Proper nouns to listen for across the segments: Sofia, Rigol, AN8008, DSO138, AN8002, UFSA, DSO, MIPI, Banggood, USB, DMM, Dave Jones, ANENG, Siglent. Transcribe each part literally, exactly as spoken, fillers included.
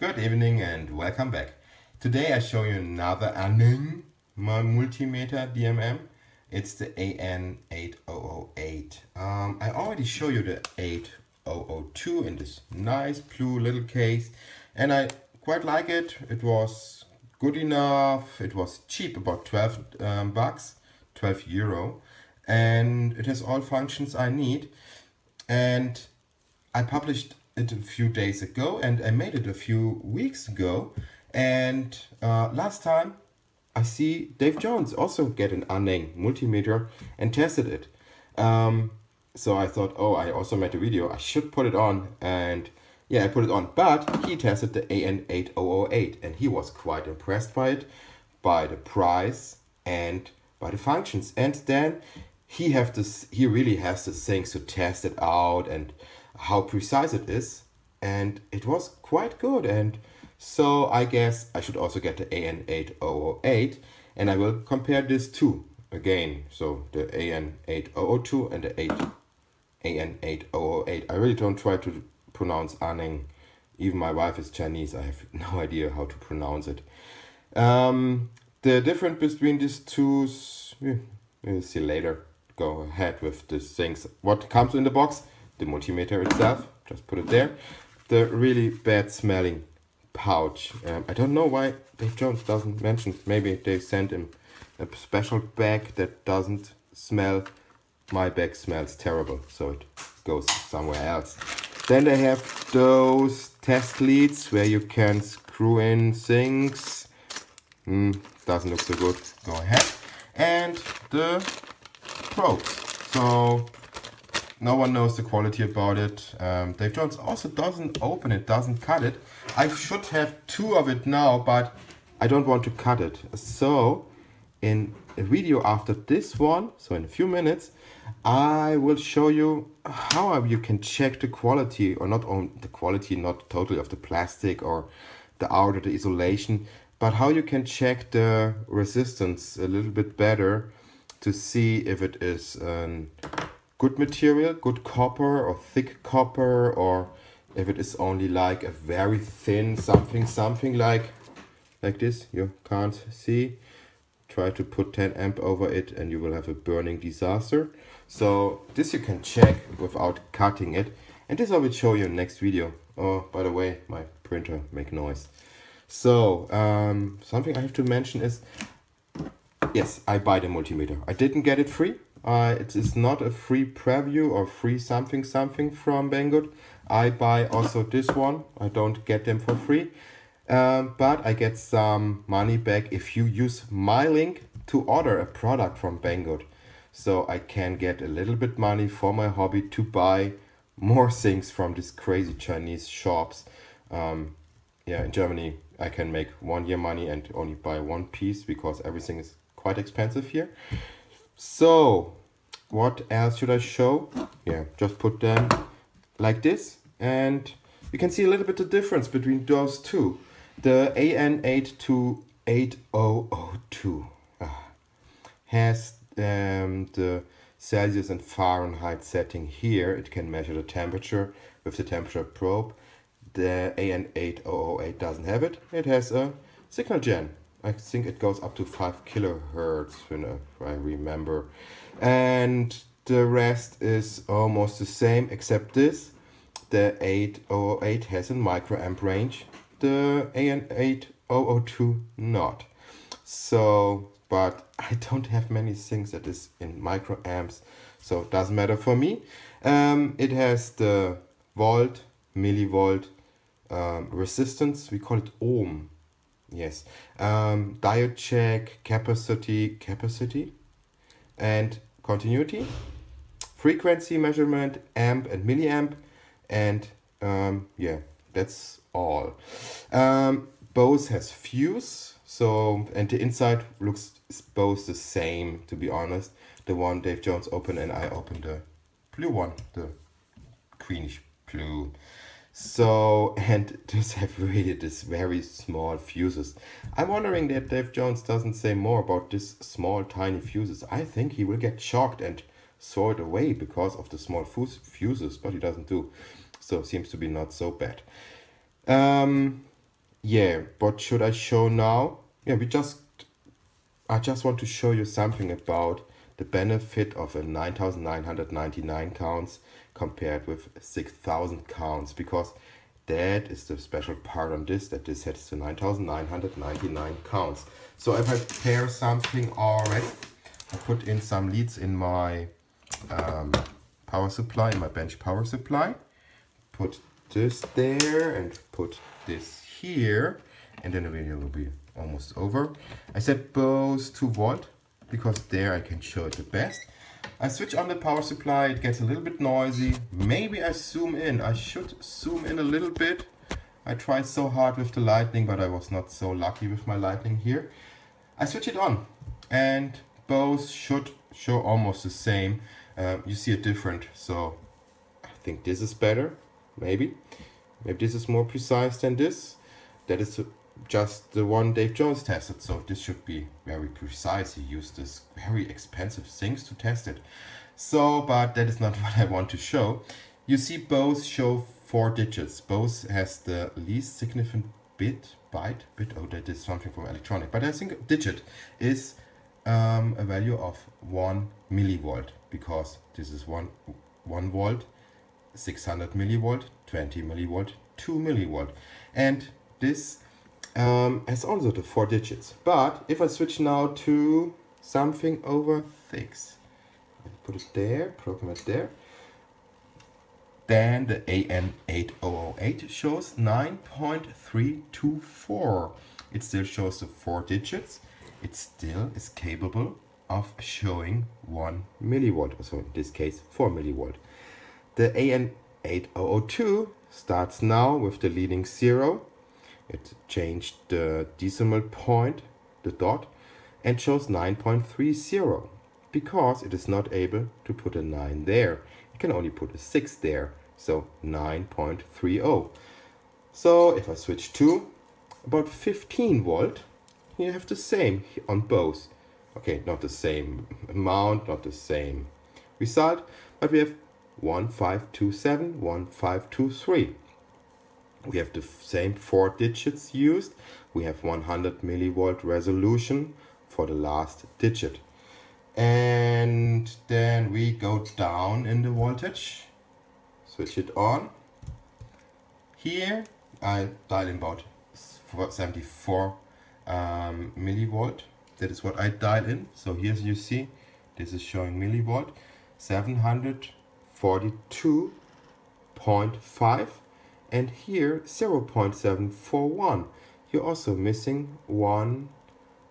Good evening and welcome back. Today I show you another ANENG multimeter D M M. It's the A N eight thousand eight. Um, I already show you the eight thousand two in this nice blue little case, and I quite like it. It was good enough. It was cheap, about twelve um, bucks, twelve euro, and it has all functions I need. And I published it a few days ago, and I made it a few weeks ago, and uh, last time I see Dave Jones also get an ANENG multimeter and tested it, um, so I thought, oh, I also made a video, I should put it on. And yeah, I put it on, but he tested the A N eight thousand eight and he was quite impressed by it, by the price and by the functions. And then he have this he really has the things to test it out and how precise it is, and it was quite good. And so I guess I should also get the A N eight thousand eight, and I will compare this two again, so the A N eight thousand two and the A N eight thousand eight. I really don't try to pronounce ANENG. Even my wife is Chinese, I have no idea how to pronounce it. Um, the difference between these two, we'll see later. Go ahead with these things. What comes in the box? The multimeter itself, just put it there. The really bad smelling pouch. Um, I don't know why Dave Jones doesn't mention. Maybe they sent him a special bag that doesn't smell. My bag smells terrible, so it goes somewhere else. Then they have those test leads where you can screw in things. Mm, doesn't look so good. Go ahead. And the probes. So no one knows the quality about it. Um, Dave Jones also doesn't open it, doesn't cut it. I should have two of it now, but I don't want to cut it. So in a video after this one, so in a few minutes, I will show you how you can check the quality, or not on the quality, not totally of the plastic or the outer, the isolation, but how you can check the resistance a little bit better to see if it is an good material, good copper or thick copper, or if it is only like a very thin something, something like like this. You can't see. Try to put ten amp over it and you will have a burning disaster. So this you can check without cutting it, and this I will show you in the next video. Oh, by the way, my printer make noise. So um, something I have to mention is, yes, I buy the multimeter. I didn't get it free. Uh, it is not a free preview or free something something from Banggood. I buy also this one. I don't get them for free, um, but I get some money back if you use my link to order a product from Banggood. So I can get a little bit money for my hobby to buy more things from these crazy Chinese shops. Um, yeah, in Germany I can make one year money and only buy one piece because everything is quite expensive here. So what else should I show? Yeah, just put them like this, and you can see a little bit the difference between those two. The A N eight thousand eight ah, has um, the Celsius and Fahrenheit setting here. It can measure the temperature with the temperature probe. The A N eight thousand eight doesn't have it. It has a signal gen. I think it goes up to five kilohertz, if I remember. And the rest is almost the same, except this. The eight thousand eight has a microamp range. The A N eight thousand two not. So, but I don't have many things that is in microamps, so it doesn't matter for me. Um, it has the volt, millivolt um, resistance. We call it ohm. Yes, um, diode check, capacity, capacity, and continuity, frequency measurement, amp and milliamp, and um, yeah, that's all. Um, both has fuse, so, and the inside looks both the same, to be honest. The one Dave Jones opened and I opened the blue one, the greenish blue. So, and this have really this very small fuses. I'm wondering that Dave Jones doesn't say more about this small tiny fuses. I think he will get shocked and throw it away because of the small fuses, but he doesn't do. So seems to be not so bad. Um, Yeah, what should I show now? Yeah, we just, I just want to show you something about the benefit of a nine thousand nine hundred ninety-nine counts compared with six thousand counts, because that is the special part on this, that this has the nine thousand nine hundred ninety-nine counts. So if I pair something already, I put in some leads in my um, power supply, in my bench power supply, put this there and put this here, and then the video will be almost over. I set both to volt because there I can show it the best. I switch on the power supply, it gets a little bit noisy. Maybe I zoom in, I should zoom in a little bit. I tried so hard with the lightning, but I was not so lucky with my lightning here. I switch it on and both should show almost the same. Uh, you see it different, so I think this is better, maybe. Maybe this is more precise than this. That is just the one Dave Jones tested, so this should be very precise. He used this very expensive things to test it. So, but that is not what I want to show. You see both show four digits. Both has the least significant bit, byte, bit, oh, that is something from electronic. But I think digit is um, a value of one millivolt, because this is one, one volt, six hundred millivolt, twenty millivolt, two millivolt. And this um, has also the four digits. But if I switch now to something over six, put it there, program it there, then the A N eight thousand eight shows nine point three two four. It still shows the four digits. It still is capable of showing one millivolt, so in this case four millivolt. The A N eight thousand two starts now with the leading zero. It changed the decimal point, the dot, and shows nine point three zero, because it is not able to put a nine there. It can only put a six there, so nine point three zero. So if I switch to about fifteen volt, you have the same on both. Okay, not the same amount, not the same result, but we have one five two seven, one five two three. We have the same four digits used. We have one hundred millivolt resolution for the last digit. And then we go down in the voltage. Switch it on. Here I dial in about seventy-four um, millivolt. That is what I dial in. So here you see, this is showing millivolt. seven hundred forty-two point five, and here zero point seven four one. You're also missing one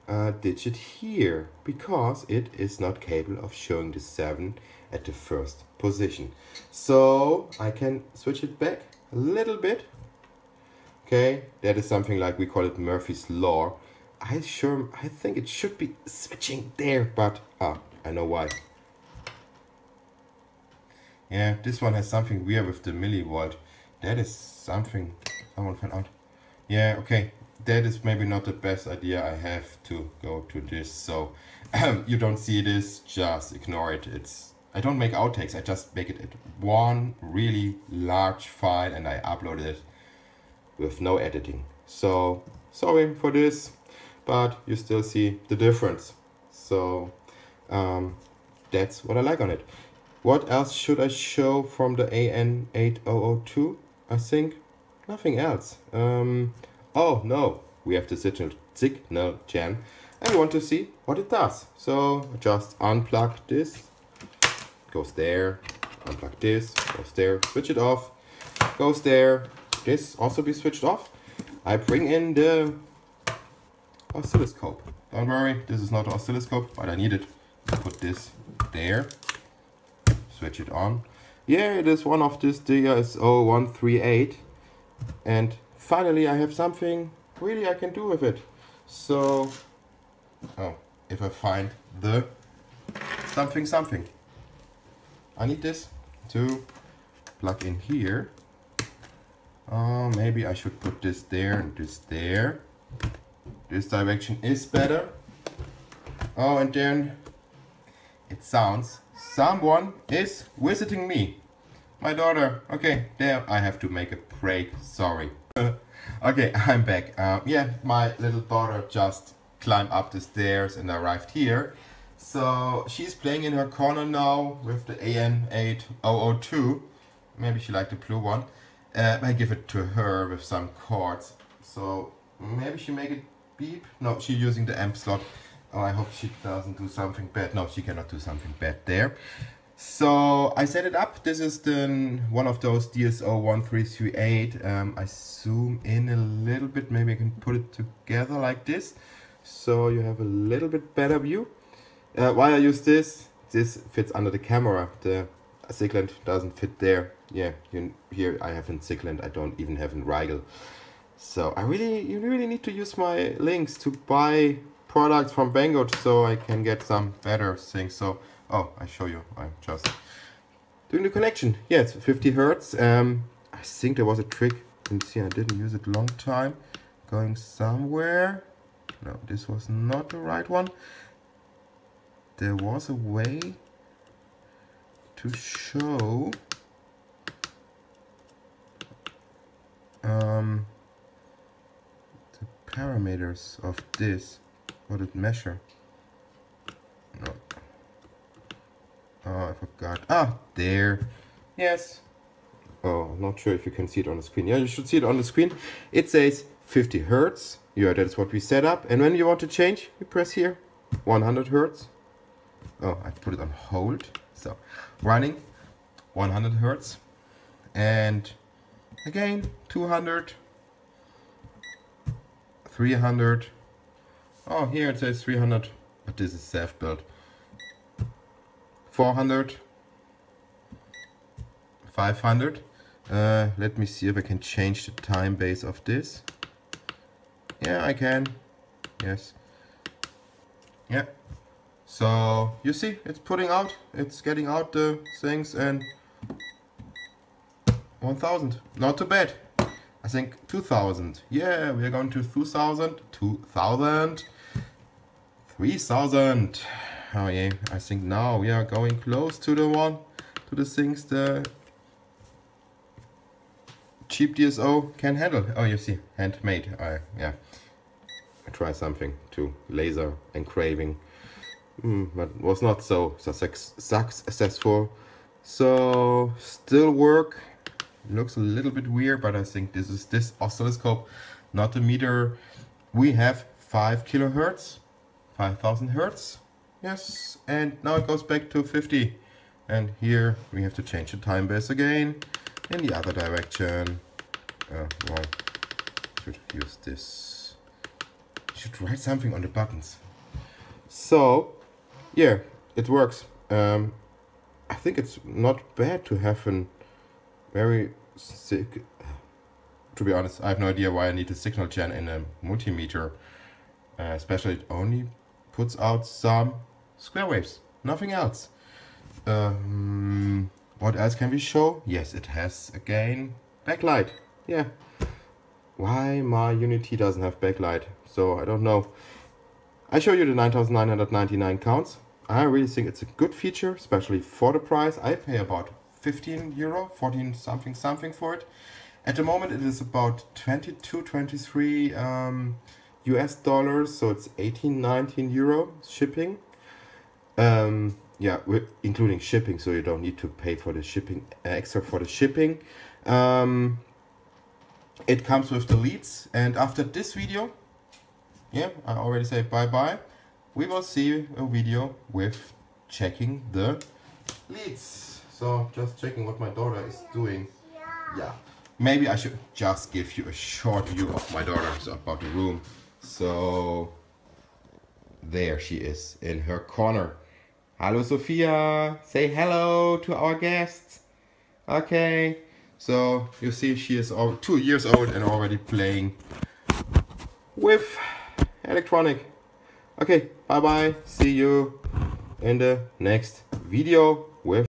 uh, digit here, because it is not capable of showing the seven at the first position. So I can switch it back a little bit. Okay, that is something like, we call it Murphy's law. I sure I think it should be switching there, but ah, I know why. Yeah, this one has something weird with the millivolt. That is something someone found out. Yeah, okay, that is maybe not the best idea. I have to go to this, so you don't see this, just ignore it. It's, I don't make outtakes, I just make it at one really large file and I upload it with no editing. So sorry for this, but you still see the difference. So um, that's what I like on it. What else should I show from the A N eight thousand two? I think nothing else. Um, oh no, we have the signal, signal jam. I want to see what it does. So just unplug this, goes there, unplug this, goes there, switch it off, goes there, this also be switched off. I bring in the oscilloscope. Don't worry, this is not an oscilloscope, but I need it. Put this there. Switch it on. Yeah, it is one of this D S O one three eight. And finally I have something really I can do with it. So, oh, if I find the something something. I need this to plug in here. Uh, maybe I should put this there and this there. This direction is better. Oh, and then it sounds someone is visiting me. My daughter. Okay, there I have to make a break. Sorry. Okay, I'm back. Um, yeah, my little daughter just climbed up the stairs and arrived here. So she's playing in her corner now with the A N eight thousand two. Maybe she liked the blue one. Uh, I give it to her with some chords. So maybe she make it beep. No, she's using the amp slot. Oh, I hope she doesn't do something bad. No, she cannot do something bad there. So I set it up. This is the one of those D S O one three three eight. Um, I zoom in a little bit. Maybe I can put it together like this, so you have a little bit better view. Uh, why I use this? This fits under the camera. The Siglent doesn't fit there. Yeah, you, here I have in Siglent. I don't even have in Rigol. So I really, you really need to use my links to buy products from Banggood so I can get some better things. So. Oh, I show you, I'm just doing the connection. Yes, yeah, fifty hertz. Um, I think there was a trick. You can see I didn't use it long time. Going somewhere. No, this was not the right one. There was a way to show. Um, the parameters of this. What it measure. No. Oh, I forgot. Ah, there. Yes. Oh, not sure if you can see it on the screen. Yeah, you should see it on the screen. It says fifty hertz. Yeah, that's what we set up. And when you want to change, you press here. one hundred hertz. Oh, I put it on hold. So, running. one hundred hertz. And again, two hundred. three hundred. Oh, here it says three hundred. But this is self-built. four hundred, five hundred. Uh, let me see if I can change the time base of this. Yeah, I can. Yes. Yeah. So you see, it's putting out, it's getting out the things, and one thousand. Not too bad. I think two thousand. Yeah, we are going to two thousand, two thousand, three thousand. Oh yeah, I think now we are going close to the one, to the things the cheap D S O can handle. Oh, you see, handmade. I yeah, I try something to laser engraving, mm, but was not so successful. So still work. Looks a little bit weird, but I think this is this oscilloscope, not the meter. We have five kilohertz, five thousand hertz. Yes, and now it goes back to fifty. And here we have to change the time base again in the other direction. Uh, well, should use this. Should write something on the buttons. So, yeah, it works. Um, I think it's not bad to have a very sick... To be honest, I have no idea why I need a signal gen in a multimeter. Uh, especially it only puts out some square waves, nothing else. Um, what else can we show? Yes, it has again backlight. Yeah. Why my Unity doesn't have backlight? So I don't know. I show you the nine thousand nine hundred ninety-nine counts. I really think it's a good feature, especially for the price. I pay about fifteen euro, fourteen something something for it. At the moment it is about twenty-two, twenty-three um, U S dollars, so it's eighteen, nineteen euro shipping. Um, yeah, including shipping, so you don't need to pay for the shipping extra for the shipping. Um, it comes with the leads, and after this video, yeah, I already say bye bye. We will see a video with checking the leads. So just checking what my daughter is doing. Yeah, maybe I should just give you a short view of my daughter, so about the room. So there she is in her corner. Hello, Sofia. Say hello to our guests. Okay. So you see, she is two years old and already playing with electronic. Okay. Bye bye. See you in the next video with.